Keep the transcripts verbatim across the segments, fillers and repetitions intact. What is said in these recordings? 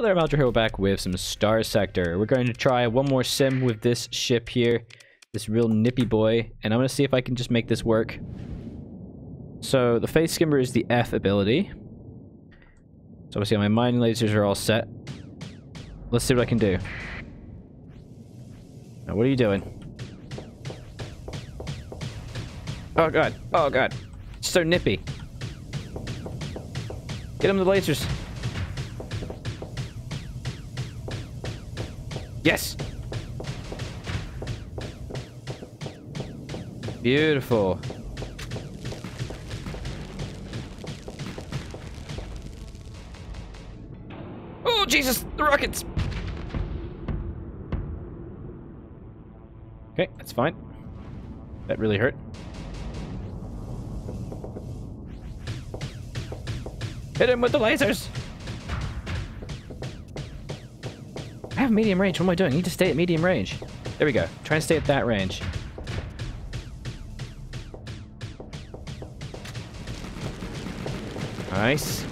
Hello there, Meldra Hill. We're back with some Star Sector. We're going to try one more sim with this ship here, this real nippy boy, and I'm going to see if I can just make this work. So the Face Skimmer is the F ability. So obviously my mining lasers are all set. Let's see what I can do. Now what are you doing? Oh god, oh god. It's so nippy. Get him the lasers. Yes! Beautiful. Oh Jesus, the rockets! Okay, that's fine. That really hurt. Hit him with the lasers! I have medium range. What am I doing? I need to stay at medium range. There we go. Try and stay at that range. Nice.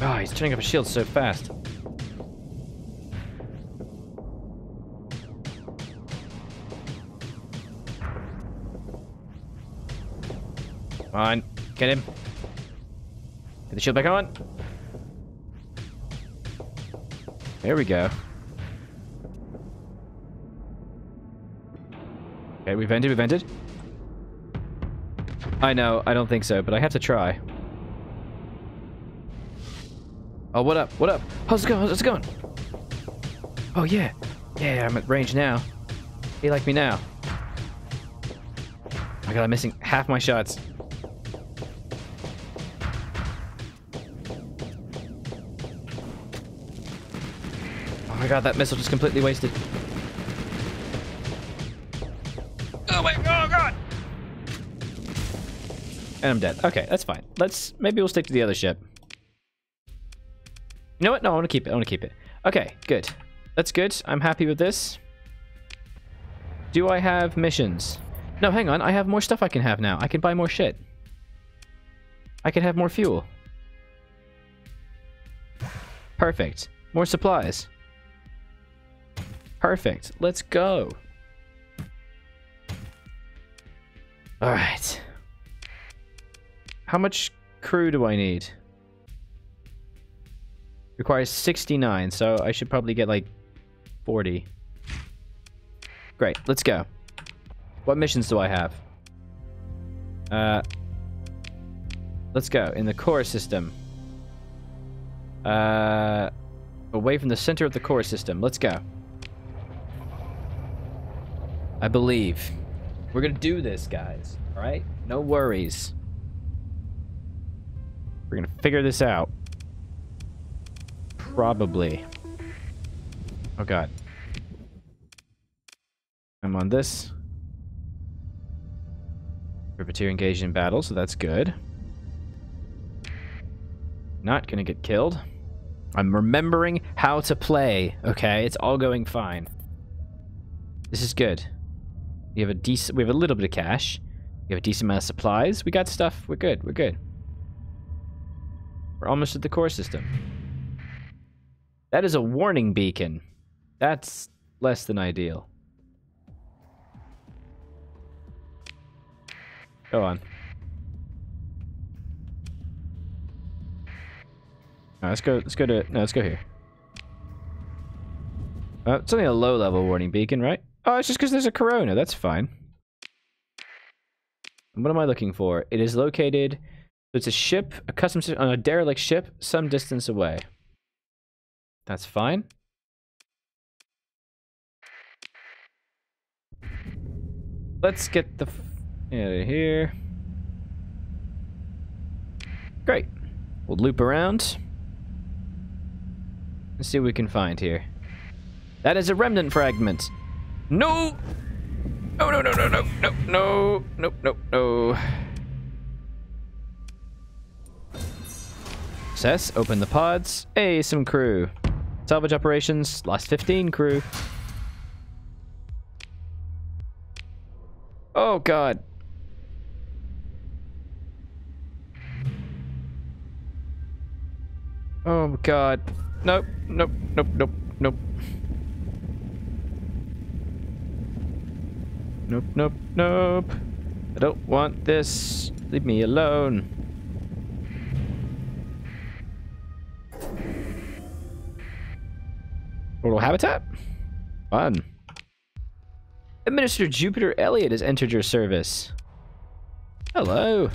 Oh, he's turning up his shield so fast. Come on, get him. Get the shield back on. There we go. Okay, we've ended, we've ended. I know, I don't think so, but I have to try. Oh, what up, what up? How's it going, how's it going? Oh yeah, yeah, I'm at range now. Be like me now. Oh my god, I'm missing half my shots. Oh my god, that missile just completely wasted. Oh my oh god! And I'm dead. Okay, that's fine. Let's maybe we'll stick to the other ship. You know what? No, I want to keep it. I want to keep it. Okay, good. That's good. I'm happy with this. Do I have missions? No, hang on. I have more stuff I can have now. I can buy more shit. I can have more fuel. Perfect. More supplies. Perfect. Let's go. All right. How much crew do I need? Requires sixty-nine, so I should probably get like forty. Great. Let's go. What missions do I have? Uh, let's go. In the core system. Uh, away from the center of the core system. Let's go. I believe. We're gonna do this, guys. Alright? No worries. We're gonna figure this out. Probably. Oh god. I'm on this. Repeater engaged in battle, so that's good. Not gonna get killed. I'm remembering how to play, okay? It's all going fine. This is good. We have a decent, we have a little bit of cash. We have a decent amount of supplies. We got stuff. We're good. We're good. We're almost at the core system. That is a warning beacon. That's less than ideal. Go on. No, let's go. Let's go to. No, let's go here. Uh, it's only a low-level warning beacon, right? Oh, it's just because there's a corona. That's fine. And what am I looking for? It is located... It's a ship, a custom ship, on a derelict ship, some distance away. That's fine. Let's get the... F out of here. Great. We'll loop around. Let's see what we can find here. That is a remnant fragment. No! No, no, no, no, no, no, no, no, no, no. Cess, open the pods. Hey, some crew. Salvage operations, lost fifteen crew. Oh, God. Oh god. Nope, nope, nope, nope, nope. Nope, nope, nope. I don't want this. Leave me alone. Portal habitat? Fun. Administrator Jupiter Elliot has entered your service. Hello.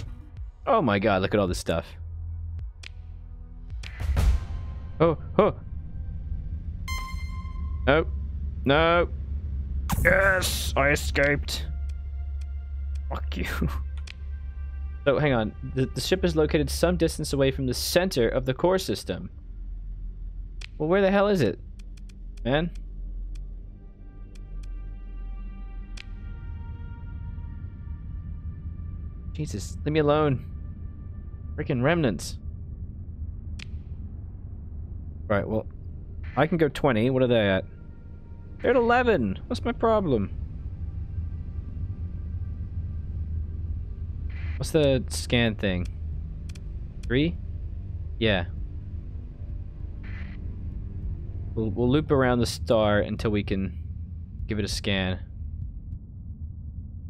Oh my god, look at all this stuff. Oh, oh. No. No. Yes! I escaped. Fuck you. So, hang on. The, the ship is located some distance away from the center of the core system. Well, where the hell is it, man? Jesus, leave me alone. Freaking remnants. Alright, well, I can go twenty. What are they at? They're at eleven. What's my problem? What's the scan thing? Three? Yeah. We'll, we'll loop around the star until we can give it a scan.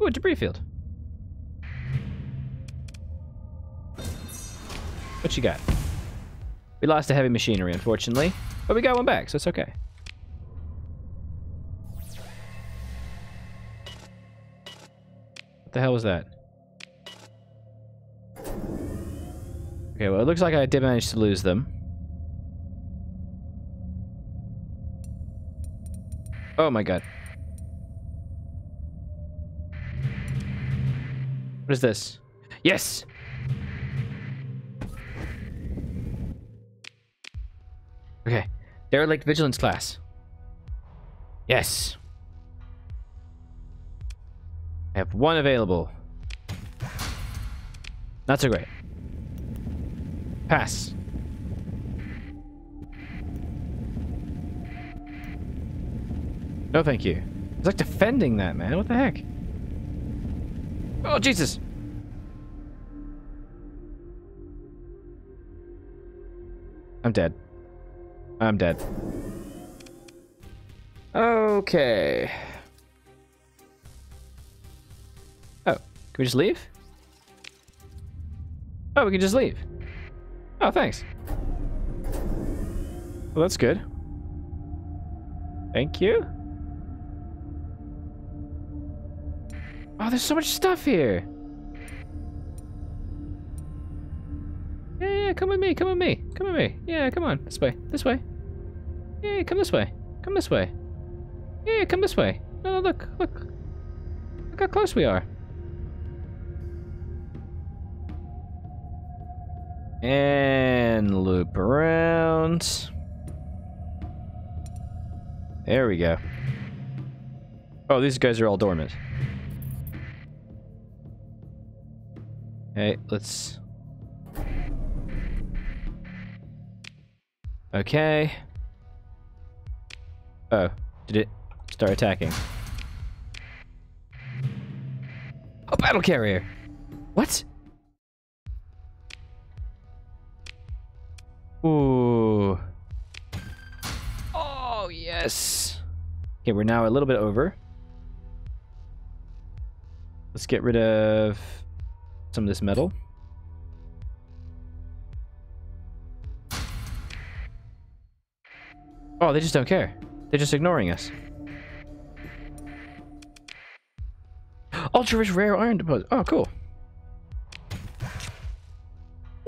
Ooh, a debris field. What you got? We lost a heavy machinery, unfortunately, but we got one back, so it's okay. What the hell was that? Okay, well, it looks like I did manage to lose them. Oh my god. What is this? Yes! Okay, they're like Vigilance Class. Yes. I have one available. Not so great. Pass. No, thank you. It's like defending that, man. What the heck? Oh, Jesus. I'm dead. I'm dead. Okay. Oh, can we just leave? Oh, we can just leave. Oh, thanks. Well, that's good. Thank you. Oh, there's so much stuff here. Yeah, yeah, come with me, come with me, come with me. Yeah, come on, this way, this way. Yeah, come this way. Come this way. Yeah, come this way. No, no, look, look. Look how close we are. And loop around. There we go. Oh, these guys are all dormant. Okay, let's... Okay. Oh, did it start attacking? A battle carrier! What? Ooh. Oh, yes! Okay, we're now a little bit over. Let's get rid of some of this metal. Oh, they just don't care. They're just ignoring us. Ultra-rich rare iron deposit. Oh, cool.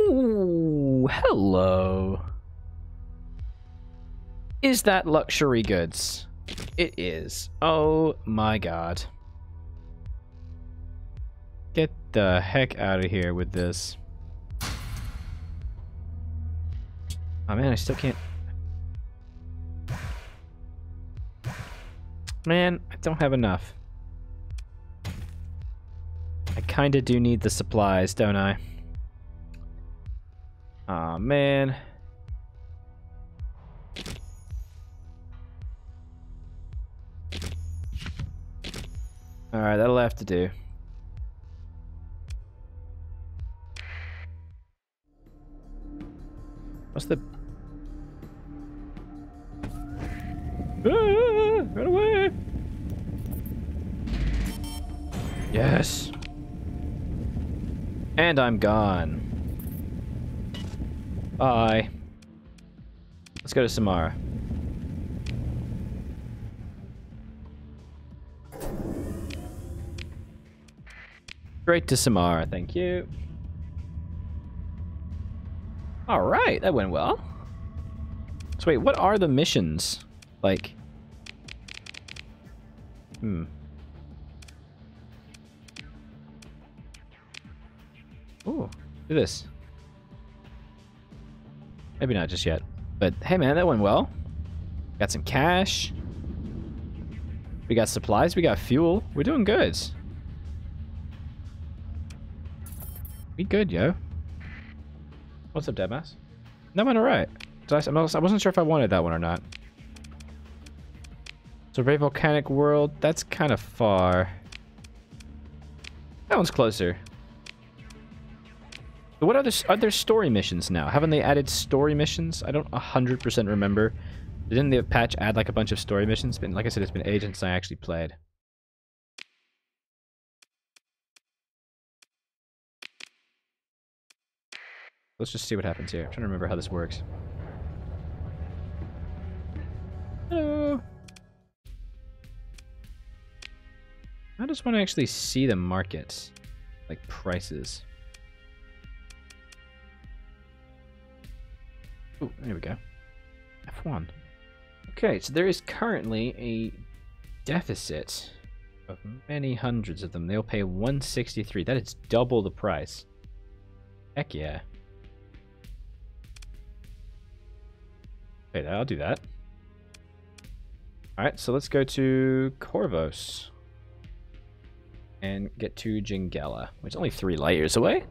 Ooh, hello. Is that luxury goods? It is. Oh my god. Get the heck out of here with this. Oh man, I still can't... Man, I don't have enough. I kinda do need the supplies, don't I? Aw, man. Alright, that'll have to do. What's the Ah, run away! Yes! And I'm gone. Bye. Let's go to Samara. Straight to Samara, thank you. Alright, that went well. So wait, what are the missions? Like... Hmm. Ooh, do this. Maybe not just yet. But hey man, that went well. Got some cash. We got supplies, we got fuel. We're doing good. We good, yo. What's up, Deadmass? No, man, alright. I, I wasn't sure if I wanted that one or not. So, Ray Volcanic World, that's kind of far. That one's closer. But what are there, are there story missions now? Haven't they added story missions? I don't one hundred percent remember. Didn't the patch add like a bunch of story missions? But like I said, it's been ages since I actually played. Let's just see what happens here. I'm trying to remember how this works. Hello. I just want to actually see the markets, like prices. Oh, there we go. F one. Okay, so there is currently a deficit of many hundreds of them. They'll pay one sixty-three. That is double the price. Heck yeah. Wait, I'll do that. Alright, so let's go to Corvus. And get to Jingela, which is only three light years away.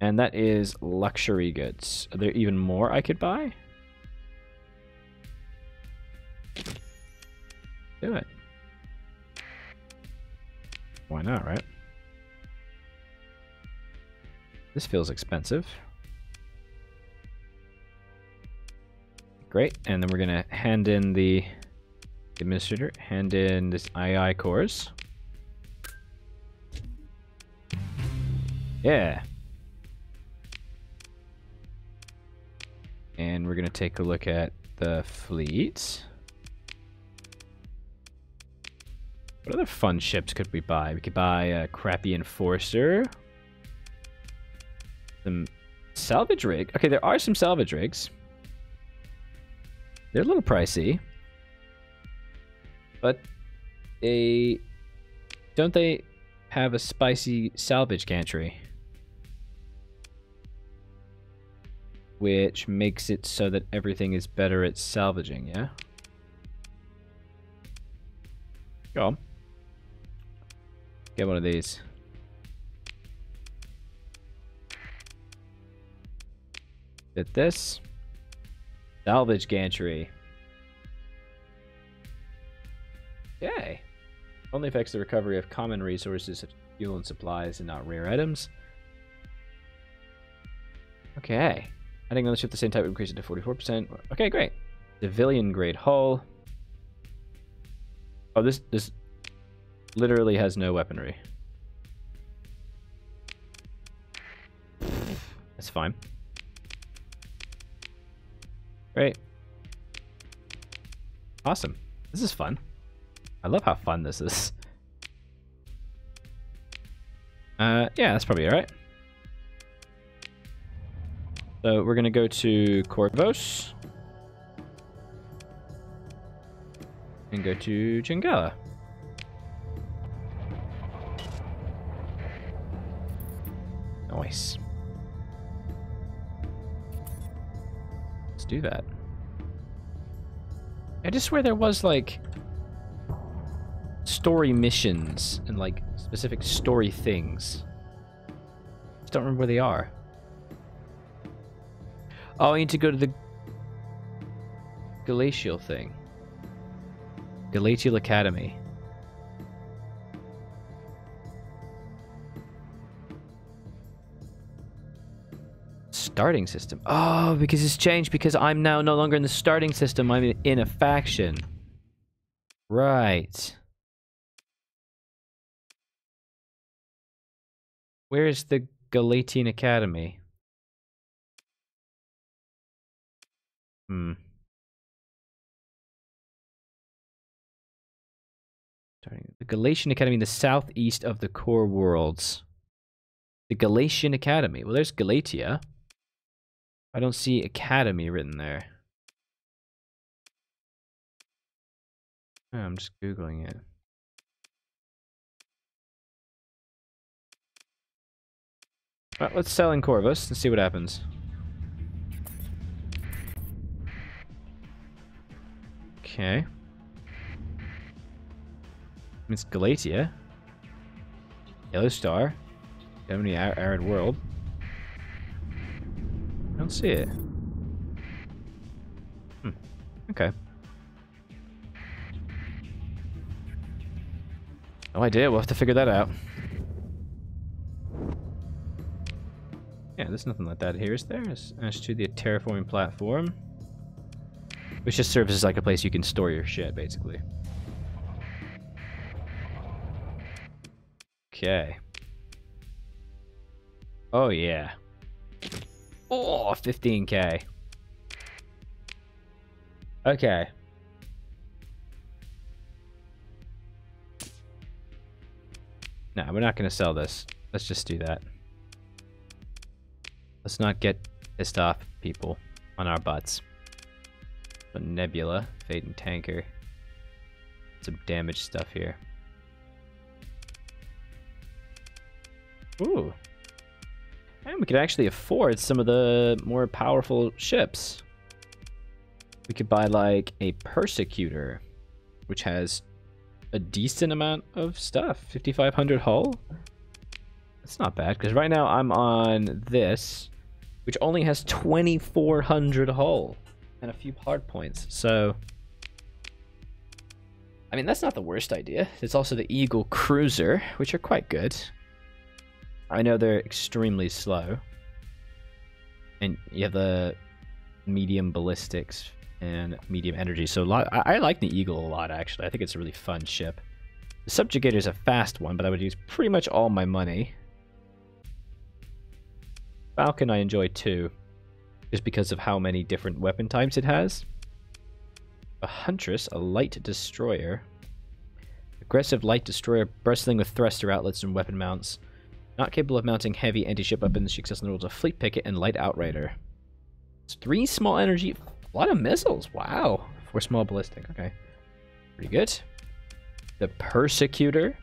And that is luxury goods. Are there even more I could buy? Do it. Why not, right? This feels expensive. Great, and then we're gonna hand in the administrator, hand in this two cores. Yeah. And we're gonna take a look at the fleets. What other fun ships could we buy? We could buy a crappy enforcer. Some salvage rig. Okay, there are some salvage rigs. They're a little pricey, but they don't they have a spicy salvage gantry, which makes it so that everything is better at salvaging, yeah? Go on. Get one of these. Get this. Salvage gantry. Yay. Only affects the recovery of common resources, fuel and supplies, and not rare items. Okay. Adding on the ship the same type increases to forty-four percent. Okay, great. Civilian grade hull. Oh, this this literally has no weaponry. That's fine. Great. Awesome. This is fun. I love how fun this is. Uh, yeah, that's probably alright. So we're going to go to Corvus. And go to Jingela. Nice. Do that. I just swear there was like story missions and like specific story things. Just don't remember where they are. Oh, I need to go to the Galatian thing. Galatian Academy. starting system. Oh, because it's changed, because I'm now no longer in the starting system. I'm in a faction. Right. Where is the Galatian Academy? Hmm. The Galatian Academy in the southeast of the core worlds. The Galatian Academy. Well, there's Galatia. I don't see Academy written there. Oh, I'm just Googling it. All right, let's sell in Corvus and see what happens. Okay. It's Galatia. Yellow Star. Germany, Arid World. I don't see it. Hmm. Okay. No idea. We'll have to figure that out. Yeah, there's nothing like that here, is there? As to the terraforming platform, which just serves as like a place you can store your shit, basically. Okay. Oh, yeah. Oh, fifteen K. Okay. No, we're not going to sell this. Let's just do that. Let's not get pissed off people on our butts. But Nebula, Fate and Tanker. Some damaged stuff here. Ooh. And we could actually afford some of the more powerful ships. We could buy like a Persecutor, which has a decent amount of stuff. fifty-five hundred hull. That's not bad, because right now I'm on this, which only has twenty-four hundred hull and a few hard points. So, I mean, that's not the worst idea. There's also the Eagle Cruiser, which are quite good. I know they're extremely slow, and you have the medium ballistics and medium energy. So a lot, I, I like the Eagle a lot, actually. I think it's a really fun ship. The Subjugator is a fast one, but I would use pretty much all my money. Falcon I enjoy too, just because of how many different weapon types it has. A Huntress, a light destroyer. Aggressive light destroyer, bristling with thruster outlets and weapon mounts. Not capable of mounting heavy anti-ship weapons. She excels in the rules of Fleet Picket and Light Outrider. It's three small energy, a lot of missiles. Wow. Four small ballistic. Okay. Pretty good. The Persecutor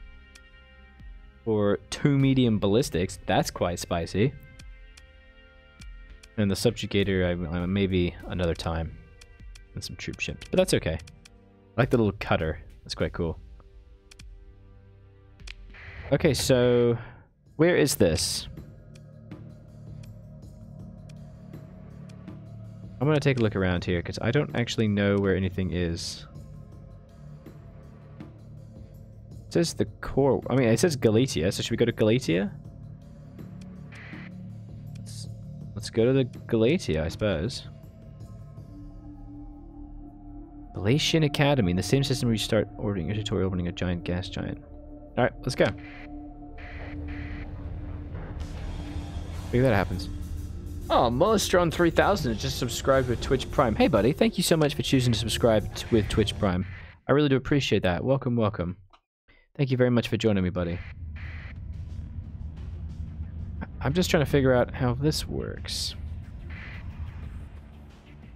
for two medium ballistics. That's quite spicy. And the Subjugator, I, I, maybe another time. And some troop ships, but that's okay. I like the little cutter. That's quite cool. Okay, so... where is this? I'm gonna take a look around here because I don't actually know where anything is. It says the core. I mean, it says Galatia, so should we go to Galatia? Let's, let's go to the Galatia, I suppose. Galatian Academy. In the same system where you start ordering a tutorial opening a giant gas giant. Alright, let's go. Maybe that happens. Oh, Molestron three thousand just subscribed with Twitch Prime. Hey, buddy. Thank you so much for choosing to subscribe t with Twitch Prime. I really do appreciate that. Welcome, welcome. Thank you very much for joining me, buddy. I'm just trying to figure out how this works.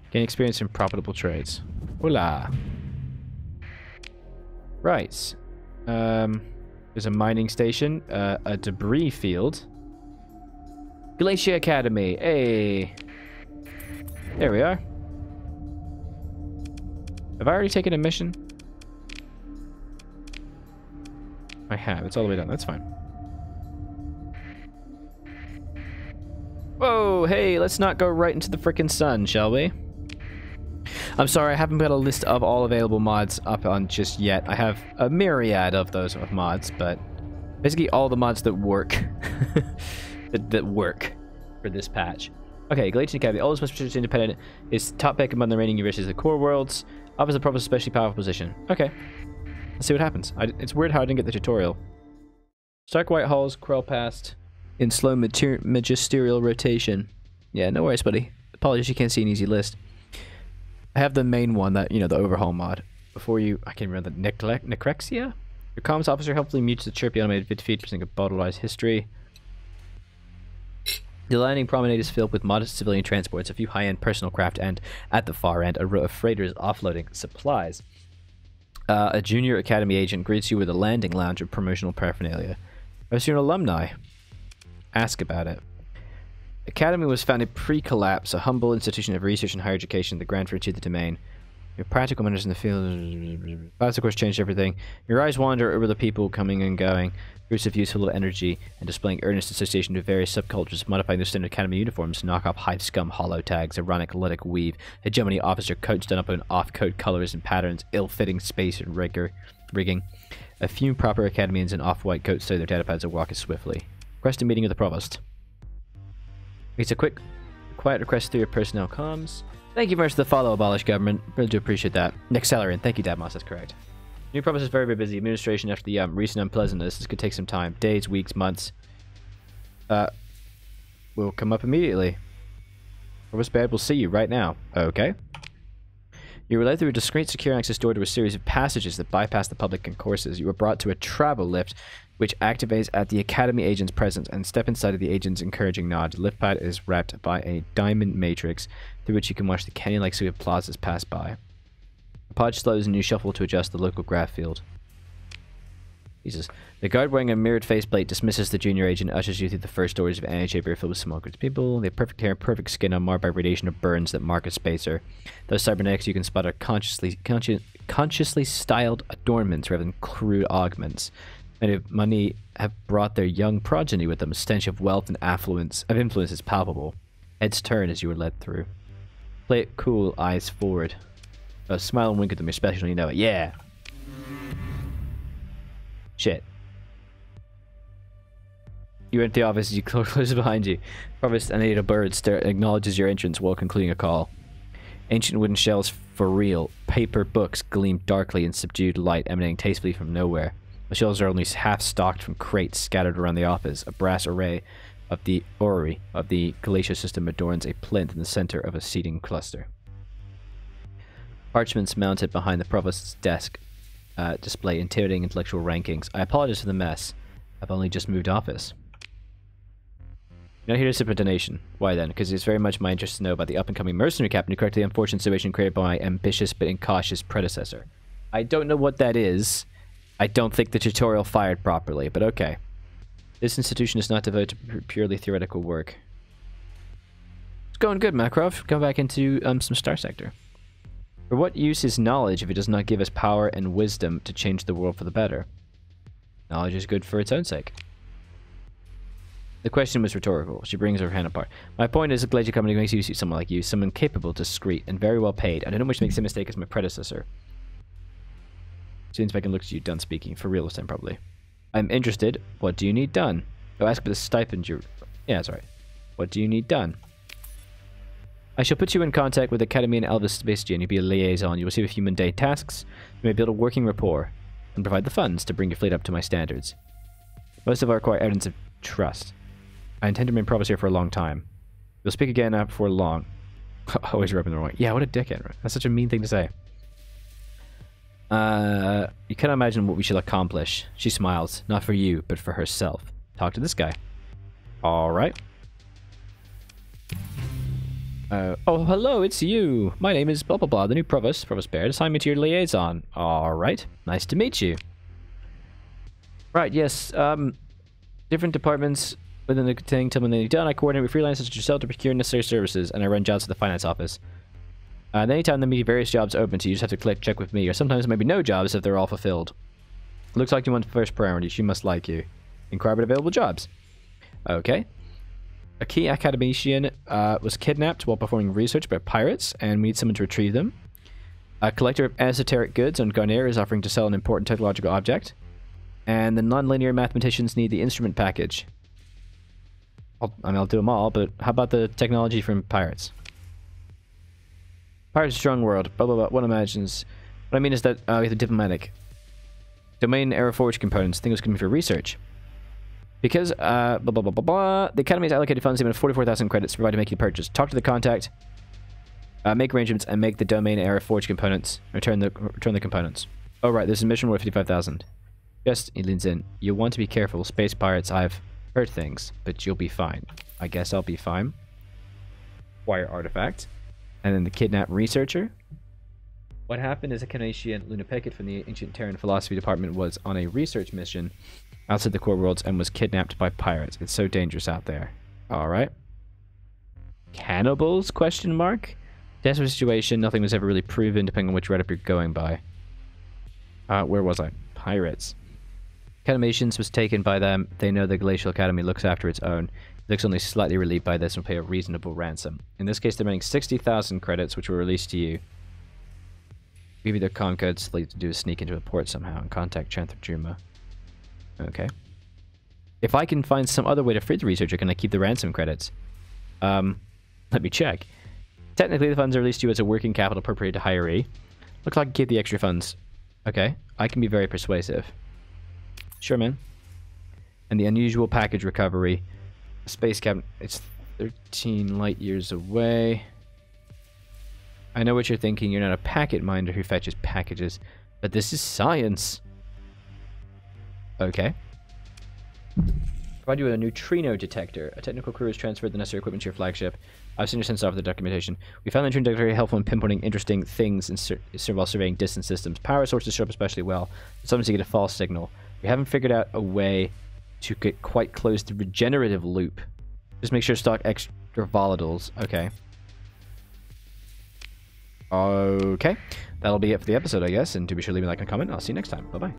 Gain experience in profitable trades. Hola. Right. Um, there's a mining station, uh, a debris field. Glacier Academy, hey. There we are. Have I already taken a mission? I have, it's all the way down, that's fine. Whoa, hey, let's not go right into the frickin' sun, shall we? I'm sorry, I haven't got a list of all available mods up on just yet. I have a myriad of those of mods, but basically all the mods that work. That work for this patch. Okay, Galatian Academy, the oldest, most prestigious, independent, is top pick among the remaining universities of the core worlds. Offers the Provost especially powerful position. Okay, let's see what happens. I, it's weird how I didn't get the tutorial. Stark White Halls crawl past in slow magisterial rotation. Yeah, no worries, buddy. Apologies, you can't see an easy list. I have the main one that, you know, the overhaul mod. Before you, I can't remember the neglect, necrexia? Your comms officer helpfully mutes the chirpy automated fifty percent of bottleized history. The landing promenade is filled with modest civilian transports, a few high-end personal craft, and at the far end, a row of freighters offloading supplies. Uh, a junior academy agent greets you with a landing lounge of promotional paraphernalia. I assume alumni. Ask about it. Academy was founded pre-collapse, a humble institution of research and higher education, the grand frontier of the domain. Your practical matters in the field, that's of course changed everything. Your eyes wander over the people coming and going, groups of youthful energy and displaying earnest association to various subcultures, modifying their standard academy uniforms, knock off hive scum, hollow tags, ironic lytic weave, hegemony officer coats done up in off-code colors and patterns, ill-fitting space and rigor, rigging. A few proper academians in off-white coats so their data pads are walking swiftly. Request a meeting with the provost. It's a quick, quiet request through your personnel comms. Thank you very much for the follow, Abolish Government. Really do appreciate that. Nick Salarin, thank you, Deadmass, that's correct. New province is very, very busy. Administration after the um, recent unpleasantness. This could take some time. Days, weeks, months. Uh, will come up immediately. Provost Baird will see you right now. Okay. You were led through a discreet, secure access door to a series of passages that bypass the public concourses. You were brought to a travel lift, which activates at the Academy agent's presence, and step inside of the agent's encouraging nod. The lift pad is wrapped by a diamond matrix through which you can watch the canyon-like suite of plazas pass by. The pod slows and you shuffle to adjust the local graph field. Jesus. The guard wearing a mirrored faceplate dismisses the junior agent and ushers you through the first doors of an antechamber filled with small groups of people. They have perfect hair and perfect skin unmarred by radiation or burns that mark a spacer. Though cybernetics, you can spot are consciously, consci consciously styled adornments rather than crude augments. Many of money have brought their young progeny with them. A stench of wealth and affluence of influence is palpable. Heads turn as you are led through. Play it cool, eyes forward. Oh, smile and wink at them, especially you know it. Yeah. Shit. You enter the office as you close behind you. Provost Anita Bird acknowledges your entrance while concluding a call. Ancient wooden shelves for real. Paper books gleam darkly in subdued light, emanating tastefully from nowhere. The shelves are only half-stocked from crates scattered around the office. A brass array of the orrery of the Galatia system adorns a plinth in the center of a seating cluster. Parchments mounted behind the provost's desk uh, display intimidating intellectual rankings. I apologize for the mess. I've only just moved office. You're not here to sip a donation. Why then? Because it's very much my interest to know about the up-and-coming mercenary captain who corrected the unfortunate situation created by my ambitious but incautious predecessor. I don't know what that is. I don't think the tutorial fired properly, but okay. This institution is not devoted to purely theoretical work. It's going good, Makarov. Come back into um, some Star Sector. For what use is knowledge if it does not give us power and wisdom to change the world for the better? Knowledge is good for its own sake. The question was rhetorical. She brings her hand apart. My point is the Glacier Company makes use of someone like you, someone capable, discreet, and very well paid. I don't wish to make the same mistake as my predecessor. Students back and looks at you, done speaking. For real this time, probably. I'm interested. What do you need done? Oh, ask for the stipend you... Yeah, that's right. What do you need done? I shall put you in contact with Academy and Elvis Sebastian. You'll be a liaison. You'll receive a few mundane tasks. You may build a working rapport and provide the funds to bring your fleet up to my standards. Most of our require evidence of trust. I intend to remain provost here for a long time. You'll speak again uh, before long. Always rubbing the wrong way. Yeah, what a dickhead. Right? That's such a mean thing to say. Uh, you cannot imagine what we shall accomplish. She smiles, not for you, but for herself. Talk to this guy. All right. Uh, oh, hello, it's you. My name is blah, blah, blah, the new provost, Provost Baird. Assign me to your liaison. All right. Nice to meet you. Right, yes. Um, different departments within the thing tell me they need done. I coordinate with freelancers to yourself to procure necessary services, and I run jobs to the finance office. Uh, and anytime there may be various jobs open to you, you just have to click check with me, or sometimes there may be no jobs if they're all fulfilled. Looks like you want first priority. She must like you. Inquire about available jobs. Okay. A key academician uh, was kidnapped while performing research by pirates, and we need someone to retrieve them. A collector of esoteric goods on Garnier is offering to sell an important technological object. And the nonlinear mathematicians need the instrument package. I'll, I mean, I'll do them all, but how about the technology from pirates? Pirates' strong world, blah blah blah, one imagines. What I mean is that uh, we have the diplomatic. Domain era forge components, I think it was going to be for research. Because, uh, blah blah blah blah blah, the Academy has allocated funds even forty-four thousand credits provided to make the purchase. Talk to the contact, uh, make arrangements, and make the domain era forge components. Return the return the components. Oh right, this is mission worth fifty-five thousand. Just, he leans in, you want to be careful, space pirates, I've heard things, but you'll be fine. I guess I'll be fine. Wire artifact. And then the kidnapped researcher. What happened is a Canadian, Luna Peckett from the Ancient Terran Philosophy Department was on a research mission outside the core worlds and was kidnapped by pirates. It's so dangerous out there. All right. Cannibals, question mark? Desperate situation, nothing was ever really proven, depending on which write-up you're going by. Uh, where was I? Pirates. Academicians was taken by them. They know the Galatian Academy looks after its own. Looks only slightly relieved by this and will pay a reasonable ransom. In this case, they're paying sixty thousand credits, which were released to you. Maybe their con codes lead to do is sneak into a port somehow and contact Chantharjuma. Okay. If I can find some other way to free the researcher, can I keep the ransom credits? Um, let me check. Technically, the funds are released to you as a working capital appropriated to hiree. Looks like I can keep the extra funds. Okay, I can be very persuasive. Sure, man. And the unusual package recovery. Space cabin, it's thirteen light years away. I know what you're thinking, you're not a packet minder who fetches packages, but this is science. Okay. Provide you with a neutrino detector. A technical crew has transferred the necessary equipment to your flagship. I've seen your sense off the documentation. We found the neutrino detector very helpful in pinpointing interesting things and sur sur while surveying distant systems. Power sources show up especially well, but sometimes you get a false signal. We haven't figured out a way to get quite close to regenerative loop. Just make sure stock extra volatiles. Okay. Okay. That'll be it for the episode, I guess. And do be sure to leave me a like and a comment. I'll see you next time. Bye-bye.